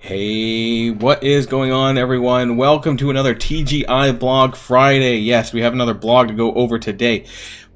Hey, what is going on, everyone? Welcome to another TGI Blog Friday. Yes, we have another blog to go over today.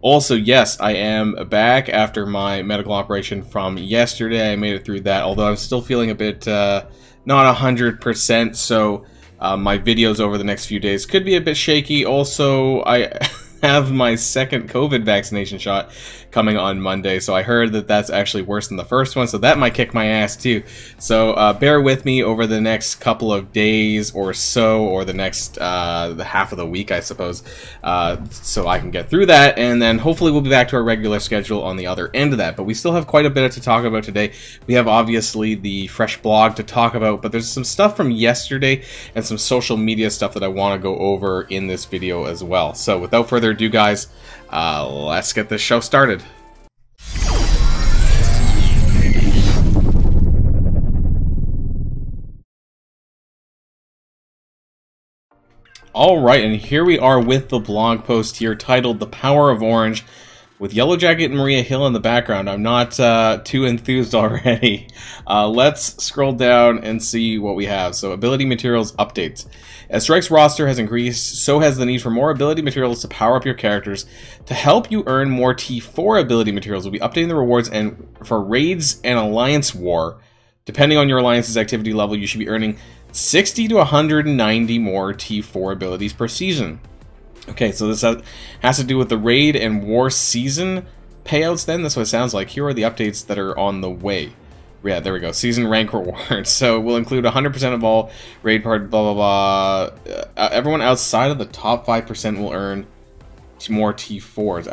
Also, yes, I am back after my medical operation from yesterday. I made it through that, although I'm still feeling a bit not 100%, so my videos over the next few days could be a bit shaky. Also, I have my second COVID vaccination shot coming on Monday, so I heard that that's actually worse than the first one, so that might kick my ass too. So bear with me over the next couple of days or so, or the next half of the week, I suppose, so I can get through that, and then hopefully we'll be back to our regular schedule on the other end of that. But we still have quite a bit to talk about today. We have obviously the fresh blog to talk about, but there's some stuff from yesterday and some social media stuff that I want to go over in this video as well. So without further ado, guys, let's get this show started. Alright, and here we are with the blog post here titled The Power of Orange, with Yellow Jacket and Maria Hill in the background. I'm not too enthused already. Let's scroll down and see what we have. So, Ability Materials updates. As Strike's roster has increased, so has the need for more Ability Materials to power up your characters. To help you earn more T4 Ability Materials, we'll be updating the rewards and for Raids and Alliance War. Depending on your Alliance's activity level, you should be earning 60 to 190 more T4 abilities per season. Okay, so this has to do with the raid and war season payouts then? That's what it sounds like. Here are the updates that are on the way. Yeah, there we go. Season rank rewards. So we'll include 100% of all raid part, blah, blah, blah. Everyone outside of the top 5% will earn more T4s.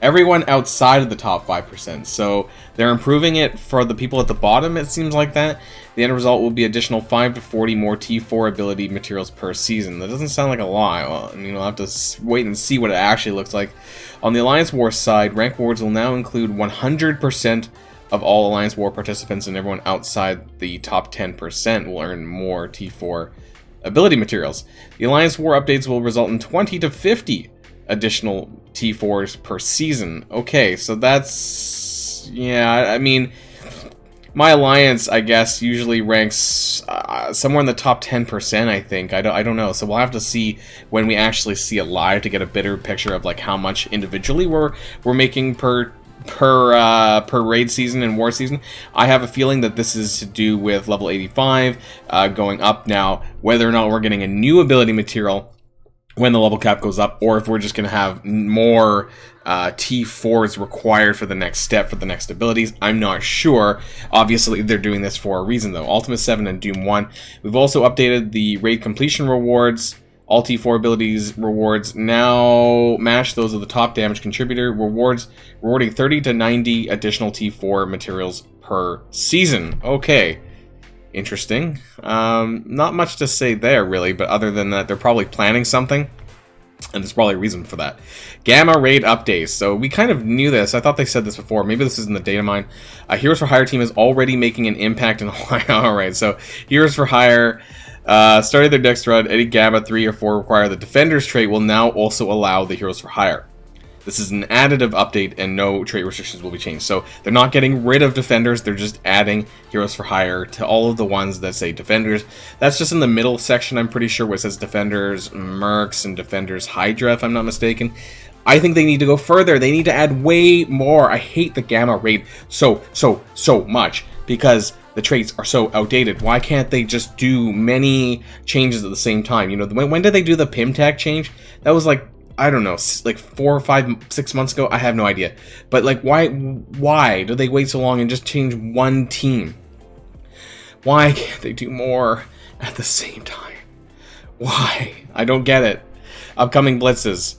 Everyone outside of the top 5%. So they're improving it for the people at the bottom, it seems like that. The end result will be additional 5 to 40 more T4 ability materials per season. That doesn't sound like a lot. Well, I mean, we'll have to wait and see what it actually looks like. On the Alliance War side, rank rewards will now include 100% of all Alliance War participants, and everyone outside the top 10% will earn more T4 ability materials. The Alliance War updates will result in 20 to 50 additional T4s per season. Okay, so that's, yeah, I mean, my alliance, I guess, usually ranks somewhere in the top 10%, I think. I don't know, so we'll have to see when we actually see it live to get a better picture of like how much individually we're making per raid season and war season. I have a feeling that this is to do with level 85 going up now, whether or not we're getting a new ability material when the level cap goes up, or if we're just going to have more T4s required for the next step, for the next abilities. I'm not sure. Obviously, they're doing this for a reason, though. Ultima 7 and Doom 1. We've also updated the raid completion rewards, all T4 abilities rewards. Now, MASH, those are the top damage contributor rewards, rewarding 30 to 90 additional T4 materials per season. Okay. Interesting. Not much to say there, really, but other than that, they're probably planning something, and there's probably a reason for that. Gamma raid updates. So we kind of knew this. I thought they said this before. Maybe this is in the data mine. Heroes for Hire team is already making an impact in Hawaii. All right, so Heroes for Hire started their next run. Any Gamma 3 or 4 require the Defenders trait will now also allow the Heroes for Hire. This is an additive update, and no trait restrictions will be changed. So they're not getting rid of Defenders, they're just adding Heroes for Hire to all of the ones that say Defenders. That's just in the middle section, I'm pretty sure, where it says Defenders, Mercs, and Defenders Hydra, if I'm not mistaken. I think they need to go further. They need to add way more. I hate the Gamma raid so much, because the traits are so outdated. Why can't they just do many changes at the same time? You know, when did they do the Pym Tech change? That was like, I don't know, like 4 or 5, 6 months ago? I have no idea. But like, why do they wait so long and just change one team? Why can't they do more at the same time? Why? I don't get it. Upcoming blitzes.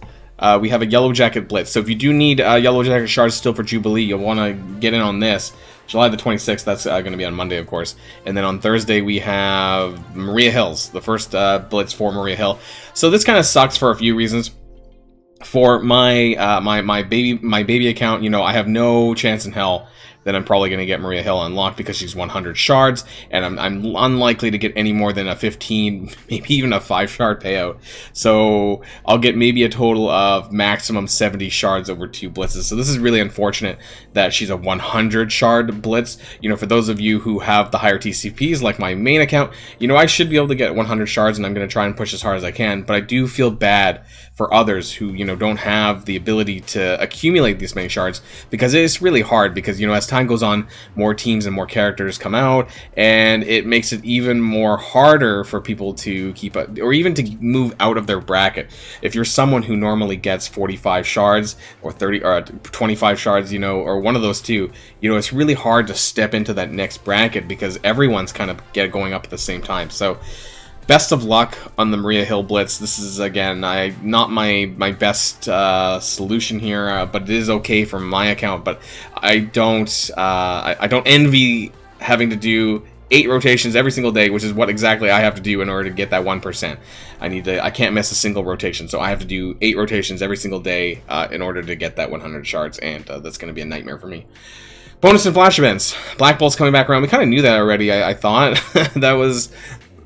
We have a Yellow Jacket blitz. So if you do need Yellow Jacket shards still for Jubilee, you'll want to get in on this. July the 26th, that's going to be on Monday, of course. And then on Thursday, we have Maria Hill's, the first blitz for Maria Hill. So this kind of sucks for a few reasons. For my baby account, you know, I have no chance in hell then I'm probably going to get Maria Hill unlocked because she's 100 shards, and I'm unlikely to get any more than a 15, maybe even a 5 shard payout. So I'll get maybe a total of maximum 70 shards over 2 blitzes. So this is really unfortunate that she's a 100 shard blitz. You know, for those of you who have the higher TCPs like my main account, you know, I should be able to get 100 shards, and I'm going to try and push as hard as I can, but I do feel bad for others who, you know, don't have the ability to accumulate these many shards, because it's really hard, because, you know, as time goes on, more teams and more characters come out, and it makes it even more harder for people to keep up, or even to move out of their bracket. If you're someone who normally gets 45 shards or 30 or 25 shards, you know, or one of those two, you know, it's really hard to step into that next bracket because everyone's kind of going up at the same time. So best of luck on the Maria Hill blitz. This is, again, not my best solution here, but it is okay for my account. But I don't envy having to do 8 rotations every single day, which is what exactly I have to do in order to get that 1%. I can't miss a single rotation, so I have to do 8 rotations every single day in order to get that 100 shards, and that's going to be a nightmare for me. Bonus and flash events. Black Bolt's coming back around. We kind of knew that already. I thought that was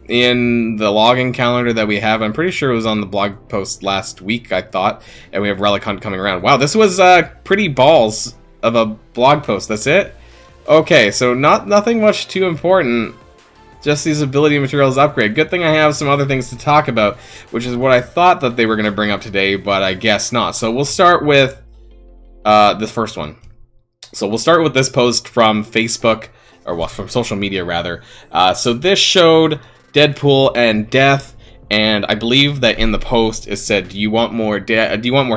in the login calendar that we have. I'm pretty sure it was on the blog post last week, I thought. And we have Relic Hunt coming around. Wow, this was pretty balls of a blog post. That's it? Okay, so nothing much too important. Just these ability materials upgrade. Good thing I have some other things to talk about, which is what I thought that they were going to bring up today, but I guess not. So we'll start with this first one. So we'll start with this post from Facebook, or well, from social media rather. So this showed Deadpool and Death, and I believe that in the post it said, do you want more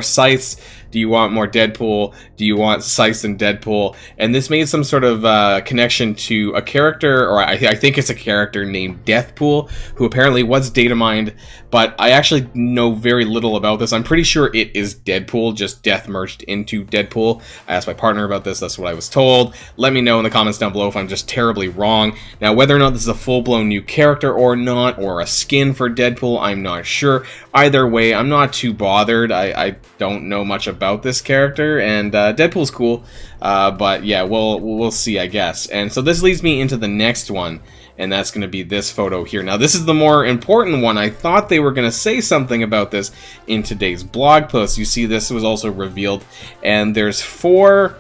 sights? Do you want more Deadpool? Do you want sights and Deadpool? And this made some sort of connection to a character, or I think it's a character named Deathpool, who apparently was datamined, but I actually know very little about this. I'm pretty sure it is Deadpool, just Death merged into Deadpool. I asked my partner about this, that's what I was told. Let me know in the comments down below if I'm just terribly wrong. Now, whether or not this is a full-blown new character or not, or a skin for Deadpool, I'm not sure. Either way, I'm not too bothered. I don't know much about this character, and Deadpool's cool, but yeah, we'll see, I guess. And so this leads me into the next one, and that's going to be this photo here. Now, this is the more important one. I thought they were going to say something about this in today's blog post. You see, this was also revealed, and there's four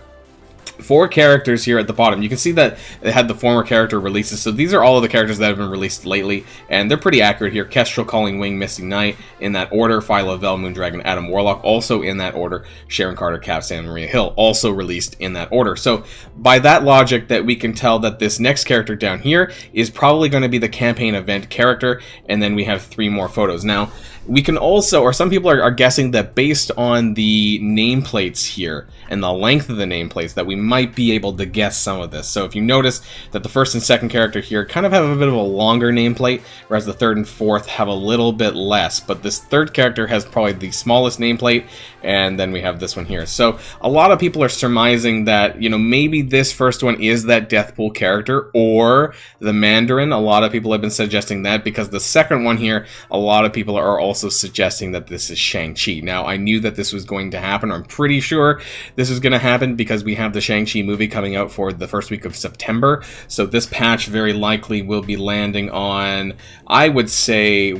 characters here at the bottom. You can see that it had the former character releases, so these are all of the characters that have been released lately, and they're pretty accurate here. Kestrel, Calling Wing, Missing Knight, in that order. Phyla, Vel, Moon Dragon, Adam Warlock, also in that order. Sharon Carter, Cap, and Maria Hill, also released in that order. So by that logic, that we can tell that this next character down here is probably going to be the campaign event character, and then we have 3 more photos. Now, we can also, or some people are guessing that based on the nameplates here and the length of the nameplates, that we might be able to guess some of this. So if you notice that the first and second character here kind of have a bit of a longer nameplate, whereas the third and fourth have a little bit less, but this third character has probably the smallest nameplate, and then we have this one here. So a lot of people are surmising that, you know, maybe this first one is that Deathpool character or the Mandarin. A lot of people have been suggesting that, because the second one here, a lot of people are also suggesting that this is Shang-Chi. Now, I knew that this was going to happen. I'm pretty sure this is going to happen because we have the Shang-Chi movie coming out for the first week of September. So this patch very likely will be landing on, I would say,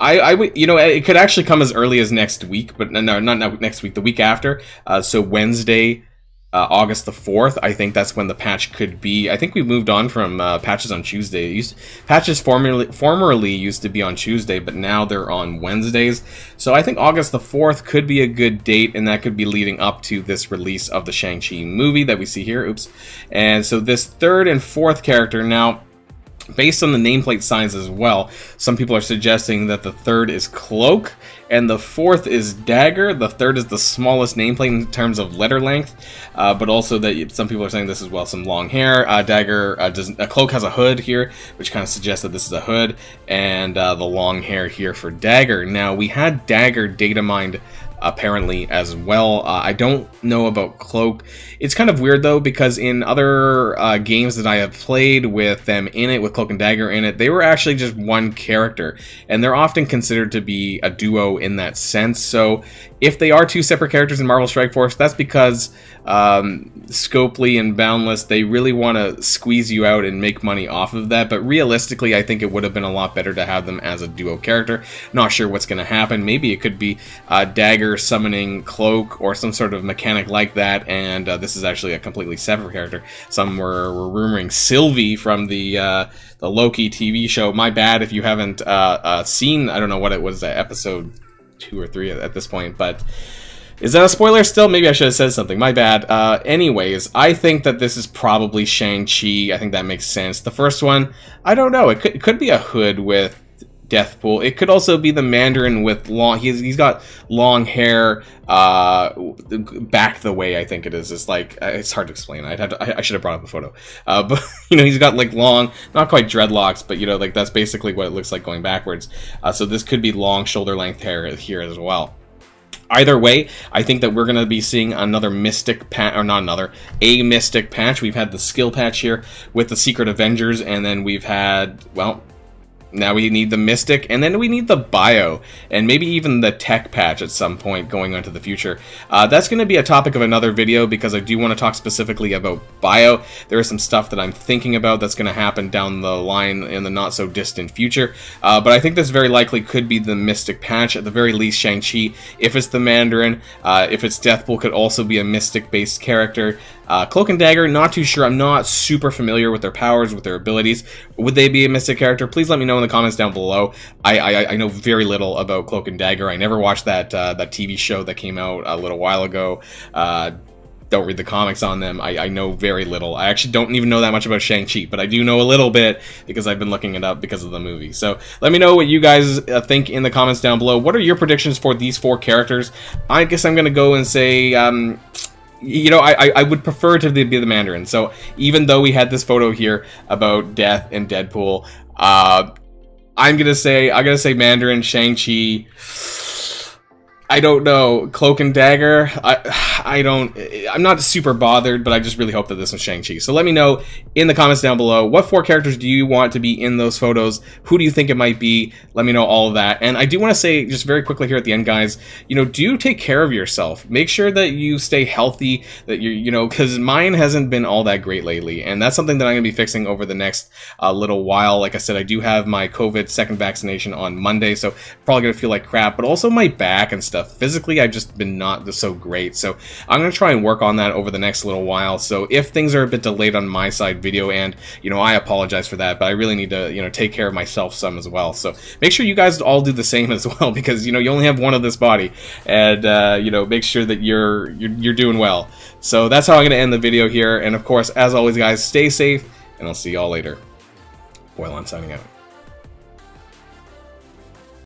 I would, you know, it could actually come as early as next week, but no, not next week, the week after. So Wednesday, August the 4th, I think that's when the patch could be. I think we've moved on from patches on Tuesday. Patches formerly used to be on Tuesday, but now they're on Wednesdays. So I think August the 4th could be a good date, and that could be leading up to this release of the Shang-Chi movie that we see here. Oops. And so this third and fourth character now, based on the nameplate size as well, some people are suggesting that the third is Cloak and the fourth is Dagger. The third is the smallest nameplate in terms of letter length, but also that some people are saying this as well, some long hair. Dagger doesn't. Cloak has a hood here, which kind of suggests that this is a hood, and the long hair here for Dagger. Now, we had Dagger datamined apparently as well. I don't know about Cloak. It's kind of weird though, because in other games that I have played with them in it, with Cloak and Dagger in it, they were actually just one character, and they're often considered to be a duo in that sense. So if they are two separate characters in Marvel Strike Force, that's because Scopely and Boundless, they really want to squeeze you out and make money off of that. But realistically, I think it would have been a lot better to have them as a duo character. Not sure what's going to happen. Maybe it could be Dagger summoning Cloak or some sort of mechanic like that, and this is actually a completely separate character. Some were rumoring Sylvie from the Loki TV show. My bad if you haven't seen, I don't know what it was, episode 2 or 3 at this point, but is that a spoiler still? Maybe I should have said something, my bad. Anyways, I think that this is probably Shang-Chi. I think that makes sense. The first one, I don't know, it could be a hood with Deathpool. It could also be the Mandarin with long, he's got long hair back the way, I think it is. It's like, it's hard to explain. I should have brought up a photo. But you know, he's got like long, not quite dreadlocks, but you know, like that's basically what it looks like going backwards. So this could be long shoulder length hair here as well. Either way, I think that we're going to be seeing another Mystic patch, or not another, a Mystic patch. We've had the skill patch here with the Secret Avengers, and then we've had, well, now we need the Mystic, and then we need the Bio, and maybe even the Tech patch at some point going on to the future. That's going to be a topic of another video, because I do want to talk specifically about Bio. There is some stuff that I'm thinking about that's going to happen down the line in the not so distant future. But I think this very likely could be the Mystic patch, at the very least Shang-Chi, if it's the Mandarin. If it's Deathpool, could also be a Mystic-based character. Cloak and Dagger, not too sure. I'm not super familiar with their powers, with their abilities. Would they be a Mystic character? Please let me know in the comments down below. I know very little about Cloak and Dagger. I never watched that that TV show that came out a little while ago. Don't read the comics on them. I know very little. I actually don't even know that much about Shang-Chi, but I do know a little bit because I've been looking it up because of the movie. So let me know what you guys think in the comments down below. What are your predictions for these 4 characters? I guess I'm gonna go and say, you know, I would prefer to be the Mandarin. So even though we had this photo here about Death and Deadpool, I'm gonna say Mandarin, Shang-Chi. I don't know. Cloak and Dagger, I'm not super bothered, but I just really hope that this was Shang-Chi. So let me know in the comments down below, what 4 characters do you want to be in those photos? Who do you think it might be? Let me know all of that. And I do want to say, just very quickly here at the end, guys, you know, do take care of yourself. Make sure that you stay healthy, that you're, you know, because mine hasn't been all that great lately. And that's something that I'm going to be fixing over the next little while. Like I said, I do have my COVID second vaccination on Monday, so probably going to feel like crap, but also my back and stuff. Physically, I've just been not so great, so I'm gonna try and work on that over the next little while. So if things are a bit delayed on my side, video, and you know, I apologize for that, but I really need to, you know, take care of myself some as well. So make sure you guys all do the same as well, because you know, you only have one of this body, and you know, make sure that you're doing well. So that's how I'm gonna end the video here, and of course, as always, guys, stay safe, and I'll see y'all later. Boylan signing out.